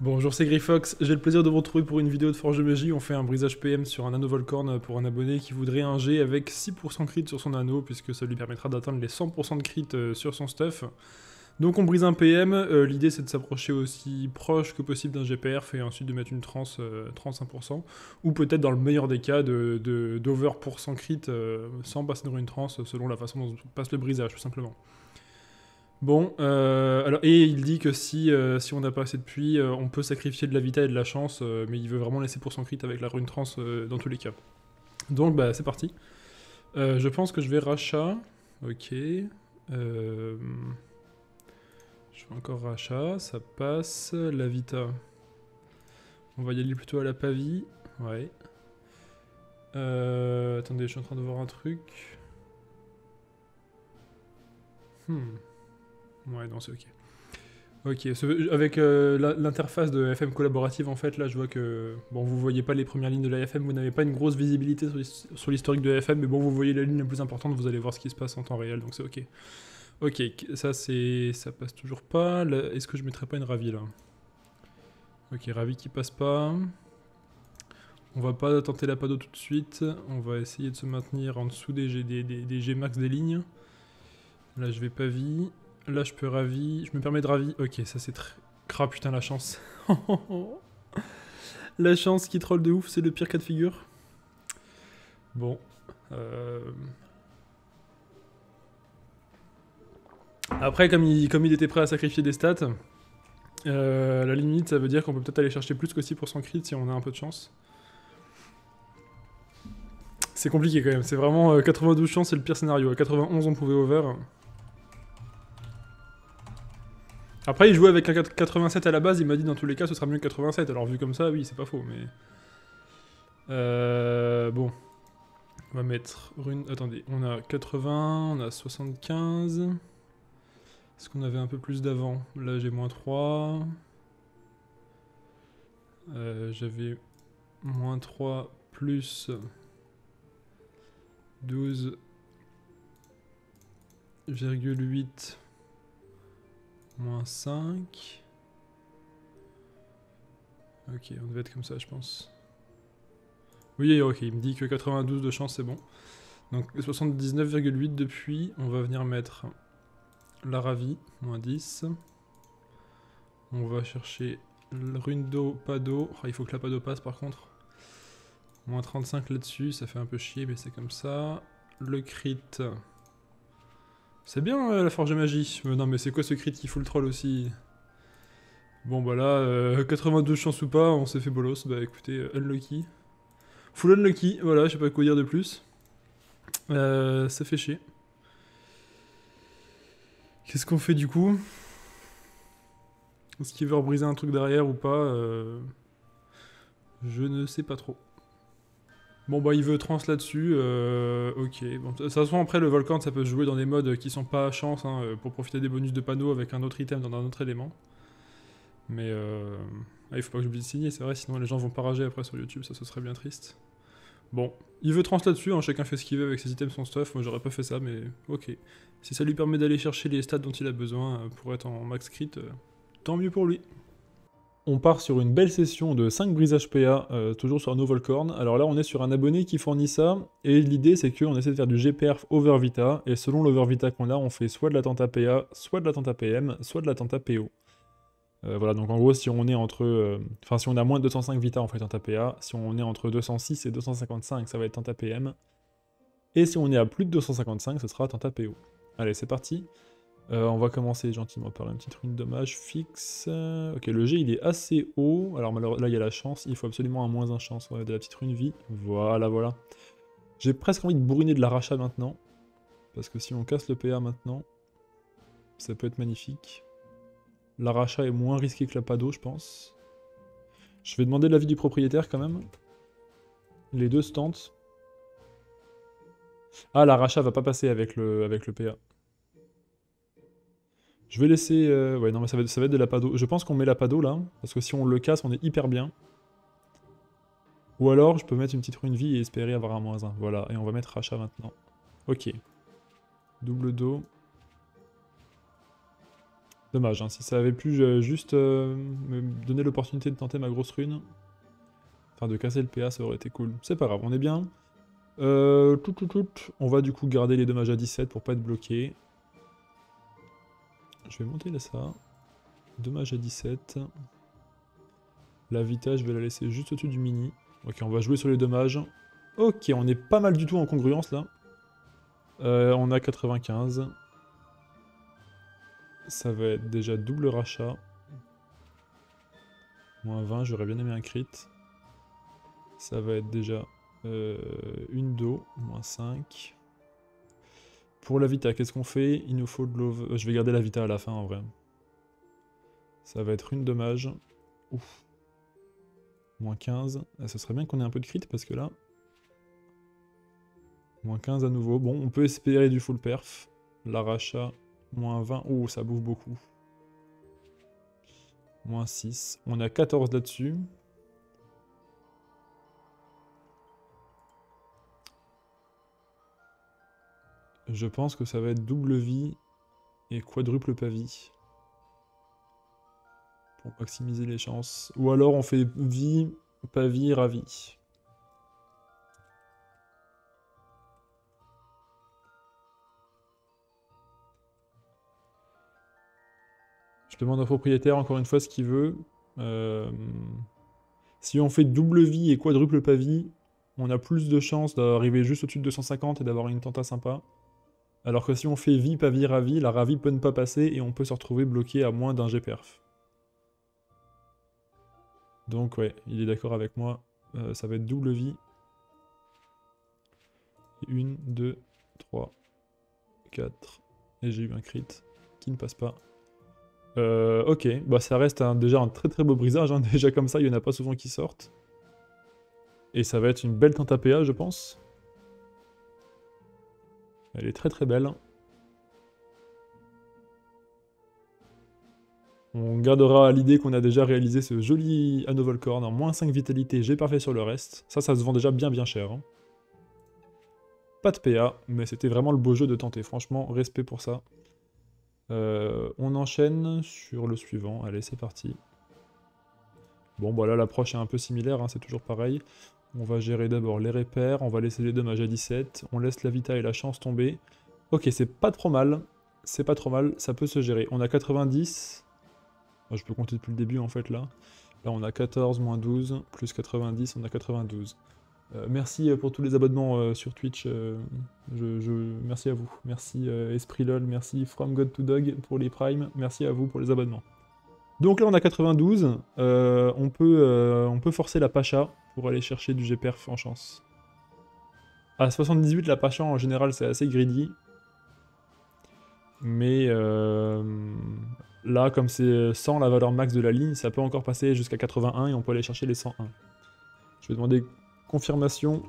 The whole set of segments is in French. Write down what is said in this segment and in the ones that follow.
Bonjour, c'est Gryfox. J'ai le plaisir de vous retrouver pour une vidéo de Forge de Magie. On fait un brisage PM sur un anneau Volkorne pour un abonné qui voudrait un G avec 6% crit sur son anneau, puisque ça lui permettra d'atteindre les 100% de crit sur son stuff. Donc on brise un PM, l'idée c'est de s'approcher aussi proche que possible d'un GPRF et ensuite de mettre une transe 35%, ou peut-être dans le meilleur des cas d'over % crit sans passer dans une transe selon la façon dont on passe le brisage tout simplement. Bon, alors, et il dit que si on n'a pas assez de puits, on peut sacrifier de la vita et de la chance, mais il veut vraiment laisser % crit avec la rune trans dans tous les cas. Donc bah c'est parti. Je pense que je vais rachat, ok. Je fais encore rachat, ça passe, la vita. On va y aller plutôt à la pavie, ouais. Attendez, je suis en train de voir un truc. Ouais, non, c'est ok. Ok, avec l'interface de FM collaborative, en fait, là, je vois que... Bon, vous voyez pas les premières lignes de la FM, vous n'avez pas une grosse visibilité sur l'historique de la FM, mais bon, vous voyez la ligne la plus importante, vous allez voir ce qui se passe en temps réel, donc c'est ok. Ok, ça passe toujours pas. Est-ce que je mettrais pas une ravie, là? Ok, ravie qui passe pas. On va pas tenter la pado tout de suite. On va essayer de se maintenir en dessous des G max des lignes. Là, je vais pas vie. Là, je peux ravi. Je me permets de ravi. Ok, ça c'est très... Crap, putain, la chance. La chance qui troll de ouf, c'est le pire cas de figure. Bon. Après, comme il était prêt à sacrifier des stats, à la limite, ça veut dire qu'on peut peut-être aller chercher plus que 6% crit si on a un peu de chance. C'est compliqué quand même. C'est vraiment 92 chances, c'est le pire scénario. À 91, on pouvait over. Après, il jouait avec un 87 à la base, il m'a dit dans tous les cas, ce sera mieux que 87. Alors, vu comme ça, oui, c'est pas faux, mais... bon. On va mettre rune... Attendez, on a 80, on a 75... Est-ce qu'on avait un peu plus d'avant? Là, j'ai moins 3... J'avais moins 3 plus... 12,8... Moins 5. Ok, on devait être comme ça, je pense. Oui, ok, il me dit que 92 de chance, c'est bon. Donc 79,8 depuis. On va venir mettre la ravie, moins 10. On va chercher le rundo, pado. Oh, il faut que la pado passe par contre. Moins 35 là-dessus, ça fait un peu chier, mais c'est comme ça. Le crit... C'est bien la Forge de Magie. Non mais c'est quoi ce crit qui fout le troll aussi? Bon bah là, 92 chances ou pas, on s'est fait bolos. Bah écoutez, unlucky. Full unlucky, voilà, je sais pas quoi dire de plus. Ça fait chier. Qu'est-ce qu'on fait du coup? Est-ce qu'il veut rebriser un truc derrière ou pas? Je ne sais pas trop. Bon bah il veut trans là-dessus, ok. Bon, de toute façon après le Volkorne ça peut se jouer dans des modes qui sont pas à chance, hein, pour profiter des bonus de panneaux avec un autre item dans un autre élément. Mais ah, il faut pas que j'oublie de signer, c'est vrai, sinon les gens vont pas rager après sur YouTube, ça ce serait bien triste. Bon, il veut trans là-dessus, hein, chacun fait ce qu'il veut avec ses items, son stuff, moi j'aurais pas fait ça mais ok. Si ça lui permet d'aller chercher les stats dont il a besoin pour être en max crit, tant mieux pour lui. On part sur une belle session de 5 brisages PA, toujours sur un nouveau Volkorne. Alors là, on est sur un abonné qui fournit ça, et l'idée c'est qu'on essaie de faire du GPRF over Vita, et selon l'over Vita qu'on a, on fait soit de la tenta PA, soit de la tenta PM, soit de la tenta PO. Voilà, donc en gros, si on est entre... Enfin, si on a moins de 205 Vita, on fait tenta PA, si on est entre 206 et 255, ça va être tenta PM, et si on est à plus de 255, ce sera tenta PO. Allez, c'est parti. On va commencer gentiment par une petite rune dommage fixe. Ok, le G il est assez haut. Alors là il y a la chance, il faut absolument un moins 1 chance. Ouais, de la petite rune vie. Voilà, voilà. J'ai presque envie de bourriner de la rachat maintenant. Parce que si on casse le PA maintenant, ça peut être magnifique. La rachat est moins risquée que la pado, je pense. Je vais demander l'avis du propriétaire quand même. Les deux se tentent. Ah, la rachat va pas passer avec le PA. Je vais laisser... ouais, non, mais ça va être de la pado. Je pense qu'on met la pado, là, parce que si on le casse, on est hyper bien. Ou alors, je peux mettre une petite rune vie et espérer avoir un moins 1. Voilà, et on va mettre rachat maintenant. Ok. Double dos. Dommage, hein, si ça avait pu juste me donner l'opportunité de tenter ma grosse rune, enfin de casser le PA, ça aurait été cool. C'est pas grave, on est bien. On va du coup garder les dommages à 17 pour pas être bloqué. Je vais monter là ça. Dommages à 17. La Vita, je vais la laisser juste au-dessus du mini. Ok, on va jouer sur les dommages. Ok, on est pas mal du tout en congruence là. On a 95. Ça va être déjà double rachat. Moins 20, j'aurais bien aimé un crit. Ça va être déjà une d'eau, moins 5. Pour la Vita, qu'est-ce qu'on fait? Il nous faut de l'eau. Je vais garder la Vita à la fin en vrai. Ça va être une dommage. Ouf. Moins 15. Ah, ce serait bien qu'on ait un peu de crit parce que là... Moins 15 à nouveau. Bon, on peut espérer du full perf. La rachat, moins 20. Oh, ça bouffe beaucoup. Moins 6. On a 14 là-dessus. Je pense que ça va être double vie et quadruple pavie. Pour maximiser les chances. Ou alors on fait vie, pavie, ravi. Je demande au propriétaire encore une fois ce qu'il veut. Si on fait double vie et quadruple pavie, on a plus de chances d'arriver juste au-dessus de 250 et d'avoir une tenta sympa. Alors que si on fait vie, pavie, ravi, la ravi peut ne pas passer et on peut se retrouver bloqué à moins d'un G-perf. Donc ouais, il est d'accord avec moi, ça va être double vie. 1, 2, 3, 4, et j'ai eu un crit qui ne passe pas. Ok, bah ça reste déjà un très beau brisage, hein. Déjà comme ça il n'y en a pas souvent qui sortent. Et ça va être une belle tente à PA je pense. Elle est très belle. On gardera à l'idée qu'on a déjà réalisé ce joli anneau Volkorne en moins 5 vitalité, j'ai parfait sur le reste. Ça se vend déjà bien cher. Hein. Pas de PA, mais c'était vraiment le beau jeu de tenter. Franchement, respect pour ça. On enchaîne sur le suivant. Allez, c'est parti. Bon, voilà, l'approche est un peu similaire, hein, c'est toujours pareil. On va gérer d'abord les repères, on va laisser les dommages à 17, on laisse la vita et la chance tomber. Ok, c'est pas trop mal, ça peut se gérer. On a 90, je peux compter depuis le début en fait là. Là on a 14, moins 12, plus 90, on a 92. Merci pour tous les abonnements sur Twitch, merci à vous. Merci Esprit LoL, merci From God to Dog pour les primes, merci à vous pour les abonnements. Donc là on a 92, on peut forcer la Pacha pour aller chercher du G-perf en chance. À 78 la Pacha en général c'est assez greedy. Mais là comme c'est 100 la valeur max de la ligne, ça peut encore passer jusqu'à 81 et on peut aller chercher les 101. Je vais demander confirmation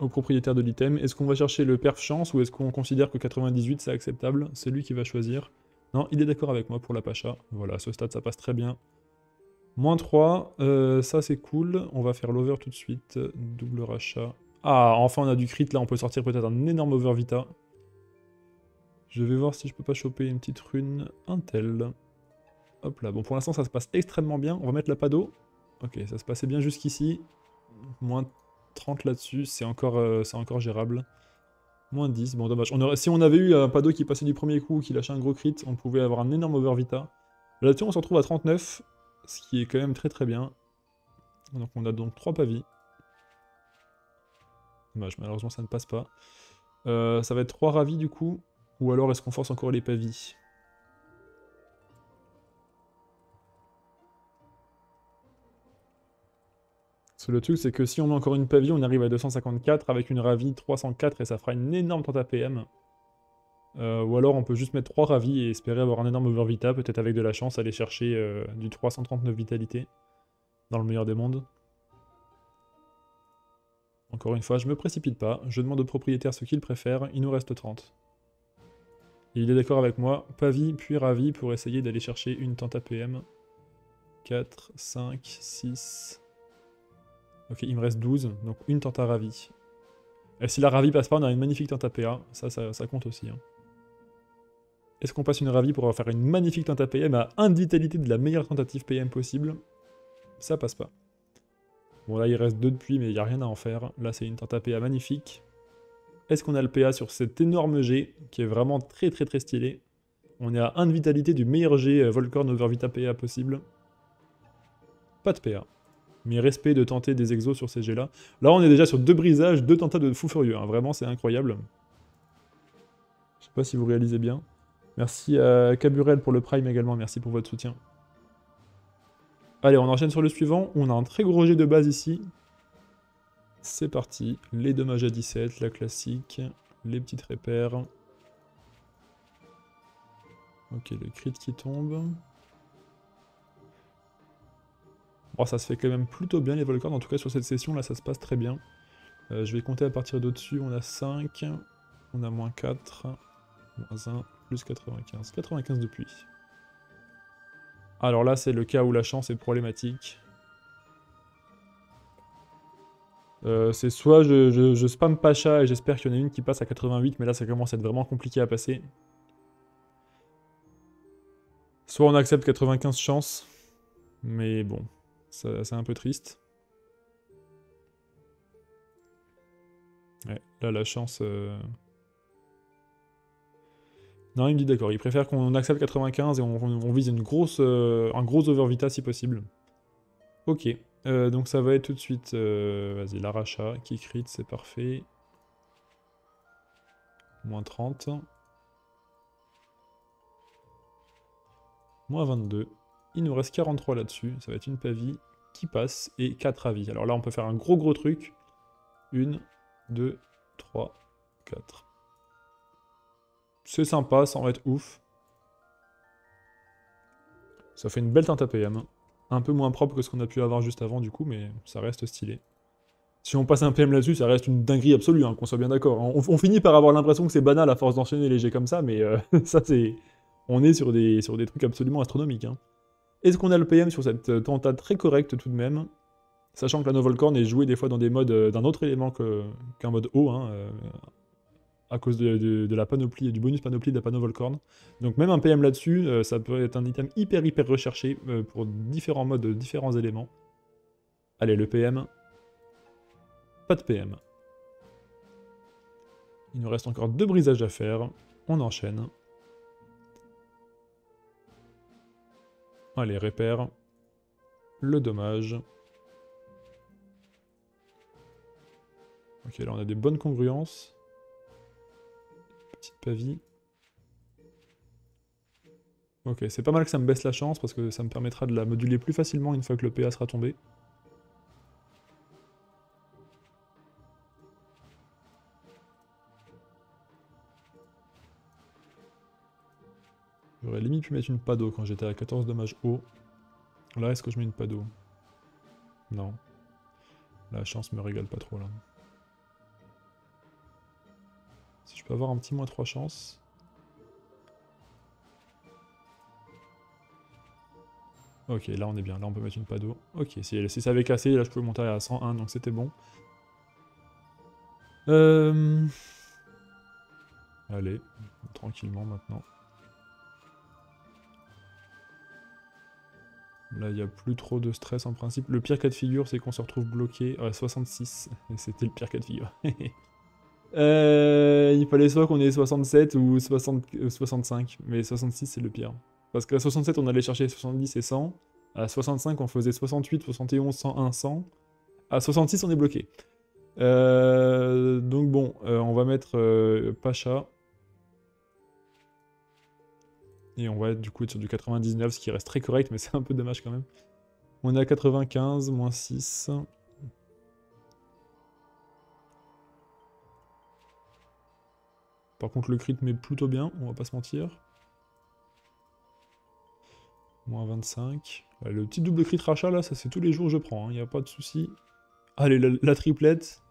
au propriétaire de l'item. Est-ce qu'on va chercher le perf chance ou est-ce qu'on considère que 98 c'est acceptable? C'est lui qui va choisir. Non, il est d'accord avec moi pour la Pacha. Voilà, à ce stade ça passe très bien. Moins 3, ça c'est cool. On va faire l'over tout de suite. Double rachat. Ah, enfin on a du crit là, on peut sortir peut-être un énorme over vita. Je vais voir si je peux pas choper une petite rune. Un tel. Hop là, bon pour l'instant ça se passe extrêmement bien. On va mettre la pado. Ok, ça se passait bien jusqu'ici. Moins 30 là-dessus, c'est encore gérable. Moins 10, bon dommage. Si on avait eu un Pado qui passait du premier coup, qui lâchait un gros crit, on pouvait avoir un énorme over vita. Là-dessus on se retrouve à 39, ce qui est quand même très bien. Donc on a donc 3 pavis. Dommage, malheureusement ça ne passe pas. Ça va être 3 ravis du coup, ou alors est-ce qu'on force encore les pavis? Le truc c'est que si on met encore une pavie, on arrive à 254, avec une ravie 304 et ça fera une énorme tente à PM. Ou alors on peut juste mettre 3 ravis et espérer avoir un énorme over vita, peut-être avec de la chance aller chercher du 339 vitalité, dans le meilleur des mondes. Encore une fois, je me précipite pas, je demande au propriétaire ce qu'il préfère, il nous reste 30. Et il est d'accord avec moi, pavie puis ravi pour essayer d'aller chercher une tente à PM. 4, 5, 6... Ok, il me reste 12, donc une tente à ravi. Et si la ravi passe pas, on a une magnifique tente à PA, ça compte aussi. Hein. Est-ce qu'on passe une ravie pour faire une magnifique tenta PM à 1 de vitalité de la meilleure tentative PM possible? Ça passe pas. Bon là il reste 2 de puits mais il n'y a rien à en faire. Là c'est une tenta PA magnifique. Est-ce qu'on a le PA sur cet énorme G qui est vraiment très très très stylé? On est à 1 de vitalité du meilleur G Volkorne over Vita PA possible. Pas de PA. Mais respect de tenter des exos sur ces G là. Là on est déjà sur 2 brisages, 2 tentats de fou furieux. Hein. Vraiment c'est incroyable. Je sais pas si vous réalisez bien. Merci à Caburel pour le Prime également, merci pour votre soutien. Allez, on enchaîne sur le suivant, on a un très gros jet de base ici. C'est parti, les dommages à 17, la classique, les petites repères. Ok, le crit qui tombe. Bon, ça se fait quand même plutôt bien les Volkorne, en tout cas sur cette session là ça se passe très bien. Je vais compter à partir d'au-dessus, on a 5, on a moins 4, moins 1... 95. 95 de pluie. Alors là, c'est le cas où la chance est problématique. C'est soit je spam Pacha et j'espère qu'il y en a une qui passe à 88, mais là ça commence à être vraiment compliqué à passer. Soit on accepte 95 chances, mais bon, c'est un peu triste. Ouais, là la chance... Non, il me dit d'accord, il préfère qu'on accepte 95 et on vise une grosse, un gros overvita si possible. Ok, donc ça va être tout de suite, vas-y, l'arracha qui crit, c'est parfait. Moins 30. Moins 22. Il nous reste 43 là-dessus, ça va être une pavie qui passe et 4 avis. Alors là, on peut faire un gros truc. 1, 2, 3, 4. C'est sympa, ça en va être ouf. Ça fait une belle teinte à PM. Un peu moins propre que ce qu'on a pu avoir juste avant du coup, mais ça reste stylé. Si on passe un PM là-dessus, ça reste une dinguerie absolue, hein, qu'on soit bien d'accord. On finit par avoir l'impression que c'est banal à force d'enchaîner léger comme ça, mais ça c'est... On est sur des trucs absolument astronomiques. Hein. Est-ce qu'on a le PM sur cette tentade très correcte tout de même? Sachant que la Volkorne est jouée des fois dans des modes d'un autre élément qu'un mode haut, hein, à cause de la panoplie, du bonus panoplie de la panneau Volkorne. Donc même un PM là-dessus, ça peut être un item hyper recherché pour différents modes, différents éléments. Allez, le PM. Pas de PM. Il nous reste encore 2 brisages à faire. On enchaîne. Allez, repère. Le dommage. Ok, là on a des bonnes congruences. Petite pavie. Ok, c'est pas mal que ça me baisse la chance parce que ça me permettra de la moduler plus facilement une fois que le PA sera tombé. J'aurais limite pu mettre une pado quand j'étais à 14 dommages haut. Là, est-ce que je mets une pado? Non. La chance me régale pas trop là. Si je peux avoir un petit moins 3 chances. Ok, là on est bien, là on peut mettre une pado. Ok, si ça avait cassé, là je peux monter à 101, donc c'était bon. Allez, tranquillement maintenant. Là il n'y a plus trop de stress en principe. Le pire cas de figure, c'est qu'on se retrouve bloqué à 66. Et c'était le pire cas de figure. Il fallait soit qu'on ait 67 ou 65, mais 66 c'est le pire. Parce qu'à 67 on allait chercher 70 et 100, à 65 on faisait 68, 71, 101, 100, à 66 on est bloqué. Donc bon, on va mettre Pacha. Et on va être du coup sur du 99, ce qui reste très correct, mais c'est un peu dommage quand même. On est à 95, moins 6... Par contre le crit met plutôt bien, on va pas se mentir. Moins 25. Le petit double crit rachat là, ça c'est tous les jours je prends, il n'y a pas de souci. Allez, la triplette.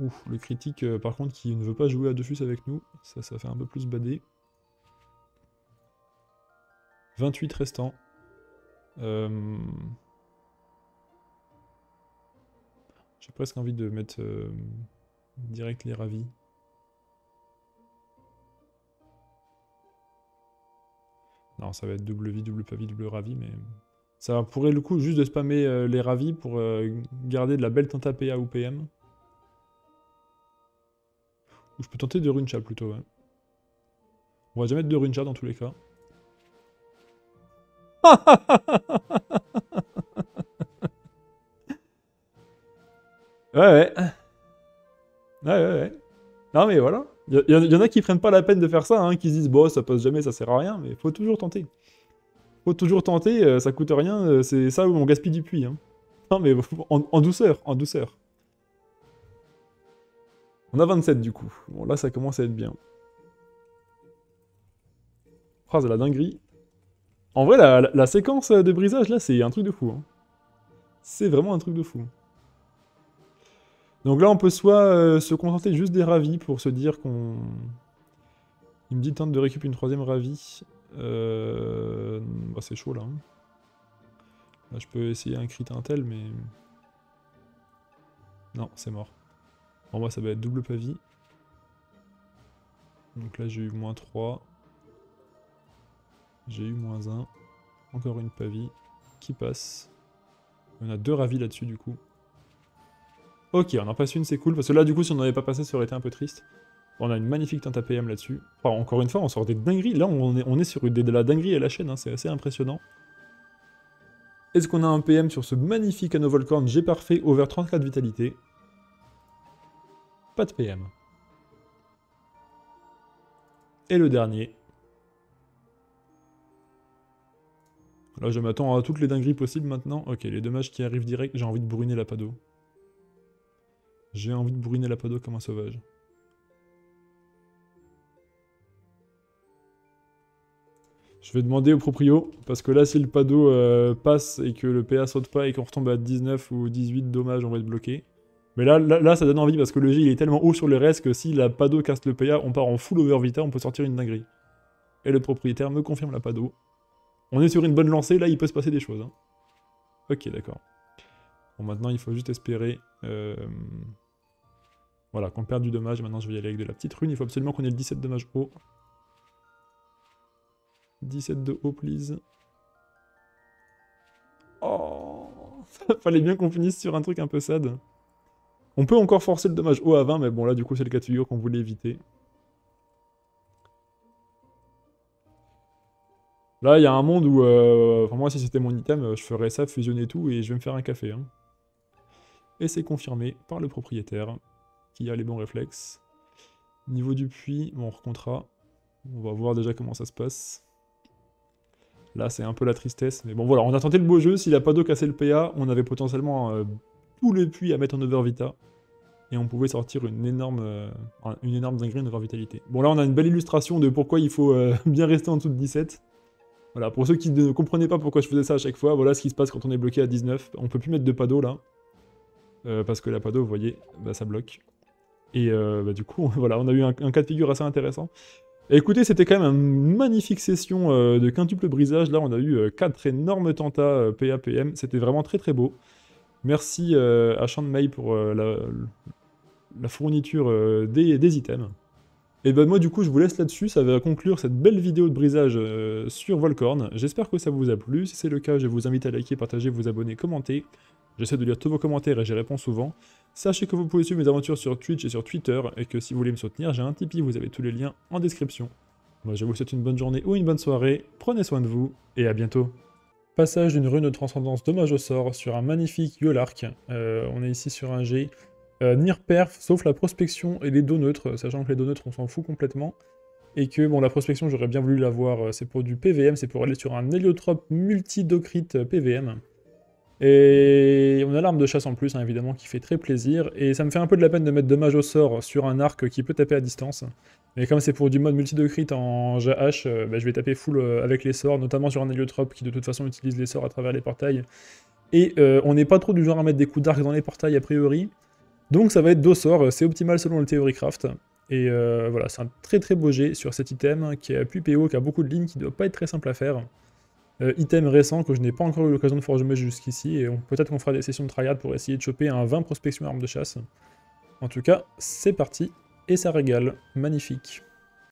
Ouf, le critique par contre qui ne veut pas jouer à DOFUS avec nous, ça fait un peu plus bader. 28 restants. J'ai presque envie de mettre direct les ravis. Non, ça va être double vie, double pavis, double ravi, mais... Ça pourrait le coup juste de spammer les ravis pour garder de la belle tenta PA ou PM. Ou je peux tenter de runcha plutôt, ouais. On va déjà mettre de runcha dans tous les cas. Ouais. Non mais voilà. Il y en a qui prennent pas la peine de faire ça, hein, qui se disent bon ça passe jamais, ça sert à rien, mais faut toujours tenter. Faut toujours tenter, ça coûte rien, c'est ça où on gaspille du puits. Hein. Non mais en douceur, en douceur. On a 27 du coup. Bon là ça commence à être bien. Phrase à la dinguerie. En vrai la séquence de brisage là c'est un truc de fou. Hein. C'est vraiment un truc de fou. Donc là, on peut soit se contenter juste des ravis pour se dire qu'on... Il me dit tente de récupérer une troisième ravie. Bah, c'est chaud, là. Hein. Là, je peux essayer un crit intel, mais... Non, c'est mort. Bon, moi, ça va être double pavis. Donc là, j'ai eu moins 3. J'ai eu moins 1. Encore une pavis qui passe. On a deux ravis là-dessus, du coup. Ok, on en passe une, c'est cool, parce que là, du coup, si on n'en avait pas passé, ça aurait été un peu triste. On a une magnifique teinte à PM là-dessus. Enfin, encore une fois, on sort des dingueries. Là, on est sur de la dinguerie à la chaîne, hein, c'est assez impressionnant. Est-ce qu'on a un PM sur ce magnifique anneau Volkorne G parfait, over 34 vitalité. Pas de PM. Et le dernier. Là, je m'attends à toutes les dingueries possibles maintenant. Ok, les dommages qui arrivent direct, j'ai envie de brûler la pado. J'ai envie de brûler la pado comme un sauvage. Je vais demander au proprio, parce que là si le pado passe et que le PA saute pas et qu'on retombe à 19 ou 18 dommages, on va être bloqué. Mais là ça donne envie parce que le G il est tellement haut sur le reste que si la pado casse le PA, on part en full over vita, on peut sortir une dinguerie. Et le propriétaire me confirme la pado. On est sur une bonne lancée, là il peut se passer des choses. Hein. Ok, d'accord. Bon, maintenant, il faut juste espérer voilà, qu'on perde du dommage. Maintenant, je vais y aller avec de la petite rune. Il faut absolument qu'on ait le 17 dommages haut. 17 de haut, please. Oh, ça fallait bien qu'on finisse sur un truc un peu sad. On peut encore forcer le dommage haut à 20, mais bon, là, du coup, c'est le cas de figure qu'on voulait éviter. Là, il y a un monde où... enfin, moi, si c'était mon item, je ferais ça, fusionner tout, et je vais me faire un café. Hein. Et c'est confirmé par le propriétaire, qui a les bons réflexes. Niveau du puits, bon, on recontra. On va voir déjà comment ça se passe. Là, c'est un peu la tristesse, mais bon, voilà, on a tenté le beau jeu. S'il a pas d'eau cassé le PA, on avait potentiellement tout le puits à mettre en overvita, et on pouvait sortir une énorme dinguerie en overvitalité. Bon, là, on a une belle illustration de pourquoi il faut bien rester en dessous de 17. Voilà, pour ceux qui ne comprenaient pas pourquoi je faisais ça à chaque fois, voilà ce qui se passe quand on est bloqué à 19. On peut plus mettre de pado là. Parce que la pado, vous voyez, bah, ça bloque. Et bah, du coup, voilà, on a eu un cas de figure assez intéressant. Et écoutez, c'était quand même une magnifique session de quintuple brisage. Là, on a eu 4 énormes tentats PAPM. C'était vraiment très très beau. Merci à Chandmei pour la fourniture des items. Et ben moi du coup je vous laisse là-dessus, ça va conclure cette belle vidéo de brisage sur Volkorne. J'espère que ça vous a plu, si c'est le cas je vous invite à liker, partager, vous abonner, commenter. J'essaie de lire tous vos commentaires et j'y réponds souvent. Sachez que vous pouvez suivre mes aventures sur Twitch et sur Twitter, et que si vous voulez me soutenir, j'ai un Tipeee, vous avez tous les liens en description. Moi je vous souhaite une bonne journée ou une bonne soirée, prenez soin de vous, et à bientôt. Passage d'une rune de transcendance dommage au sort sur un magnifique Yolark, on est ici sur un G. Nir perf, sauf la prospection et les dos neutres, sachant que les dos neutres on s'en fout complètement, et que bon la prospection j'aurais bien voulu l'avoir, c'est pour du PVM, c'est pour aller sur un héliotrope multi-docrit PVM, et on a l'arme de chasse en plus hein, évidemment qui fait très plaisir, et ça me fait un peu de la peine de mettre dommage au sort sur un arc qui peut taper à distance, mais comme c'est pour du mode multi-docrit en GH, bah, je vais taper full avec les sorts, notamment sur un héliotrope qui de toute façon utilise les sorts à travers les portails, et on n'est pas trop du genre à mettre des coups d'arc dans les portails a priori. Donc ça va être deux sorts, c'est optimal selon le Theorycraft. Et voilà, c'est un très très beau jet sur cet item qui est à PO, qui a beaucoup de lignes, qui ne doit pas être très simple à faire. Item récent que je n'ai pas encore eu l'occasion de forger jusqu'ici, et peut-être qu'on fera des sessions de tryhard pour essayer de choper un 20 prospection arme de chasse. En tout cas, c'est parti, et ça régale, magnifique.